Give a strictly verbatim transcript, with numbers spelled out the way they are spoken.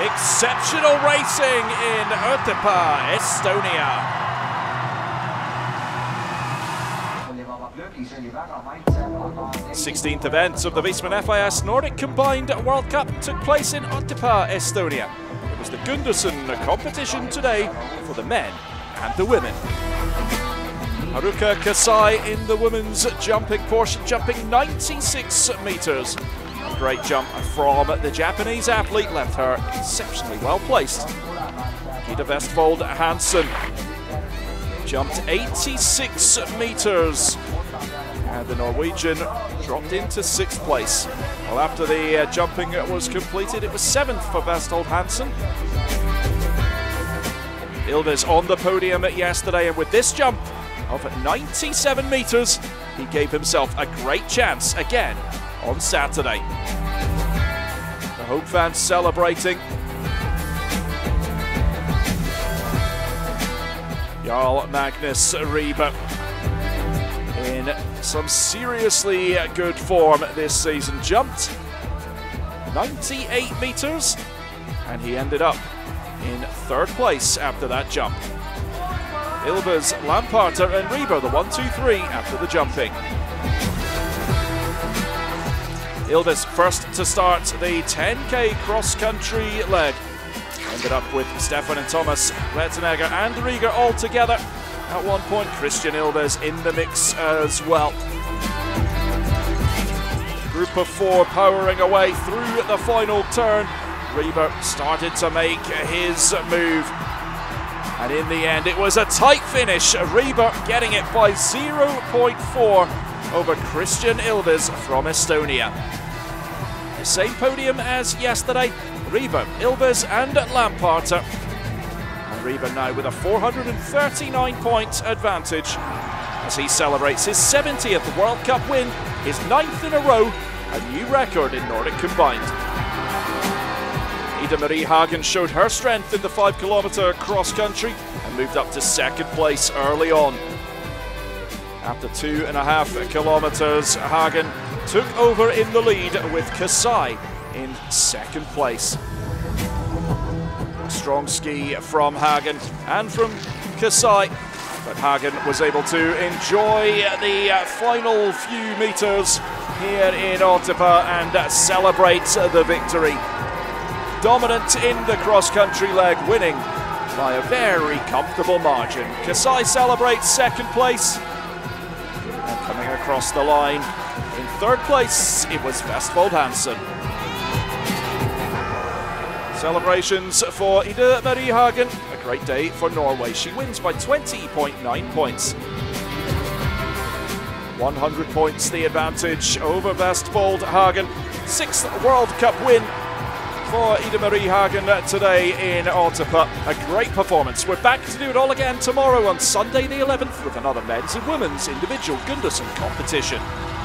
Exceptional racing in Otepää, Estonia. sixteenth event of the Wiesmann F I S Nordic Combined World Cup took place in Otepää, Estonia. It was the Gundersen competition today for the men and the women. Haruka Kasai in the women's jumping portion, jumping ninety-six meters. A great jump from the Japanese athlete left her exceptionally well placed. Gyda Westvold Hansen jumped eighty-six meters. And the Norwegian dropped into sixth place. Well, after the uh, jumping was completed, it was seventh for Westvold Hansen. Ilves on the podium yesterday, and with this jump of ninety-seven meters, he gave himself a great chance again on Saturday. The home fans celebrating. Jarl Magnus Riiber in some seriously good form this season, jumped ninety-eight meters and he ended up in third place after that jump. Ilves, Lamparter and Riiber the one two three after the jumping. Ilves first to start the ten K cross-country leg, ended up with Stefan and Thomas Rettenegger and Rieger all together. At one point, Kristjan Ilves in the mix as well. Group of four powering away through the final turn. Riiber started to make his move. And in the end, it was a tight finish. Riiber getting it by zero point four over Kristjan Ilves from Estonia. The same podium as yesterday. Riiber, Ilves and Lamparter. Riiber now with a four hundred thirty-nine point advantage as he celebrates his seventieth World Cup win, his ninth in a row, a new record in Nordic Combined. Ida-Marie Hagen showed her strength in the five kilometer cross-country and moved up to second place early on. After two and a half kilometers, Hagen took over in the lead with Kasai in second place. Strong ski from Hagen and from Kasai, but Hagen was able to enjoy the final few meters here in Otepää and celebrate the victory. Dominant in the cross-country leg, winning by a very comfortable margin. Kasai celebrates second place, and coming across the line in third place, it was Westvold Hansen. Celebrations for Ida-Marie Hagen. A great day for Norway. She wins by twenty point nine points. one hundred points the advantage over Westvold Hagen. Sixth World Cup win for Ida-Marie Hagen today in Otepää. A great performance. We're back to do it all again tomorrow on Sunday the eleventh with another men's and women's individual Gundersen competition.